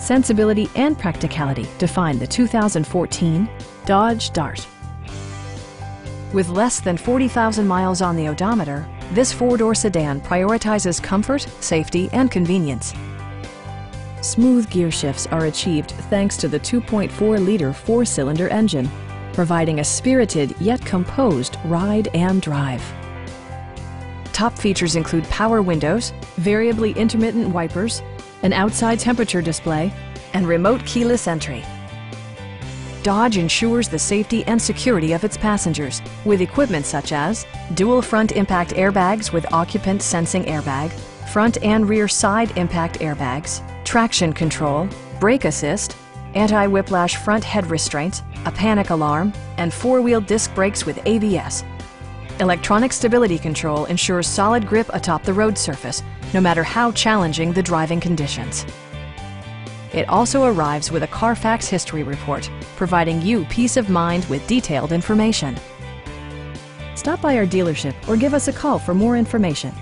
Sensibility and practicality define the 2014 Dodge Dart. With less than 40,000 miles on the odometer, this four-door sedan prioritizes comfort, safety, and convenience. Smooth gear shifts are achieved thanks to the 2.4-liter four-cylinder engine, providing a spirited yet composed ride and drive. Top features include power windows, variably intermittent wipers, an outside temperature display, and remote keyless entry. Dodge ensures the safety and security of its passengers with equipment such as dual front impact airbags with occupant sensing airbag, front and rear side impact airbags, traction control, brake assist, anti-whiplash front head restraints, a panic alarm, and four-wheel disc brakes with ABS. Electronic stability control ensures solid grip atop the road surface, no matter how challenging the driving conditions. It also arrives with a Carfax history report, providing you peace of mind with detailed information. Stop by our dealership or give us a call for more information.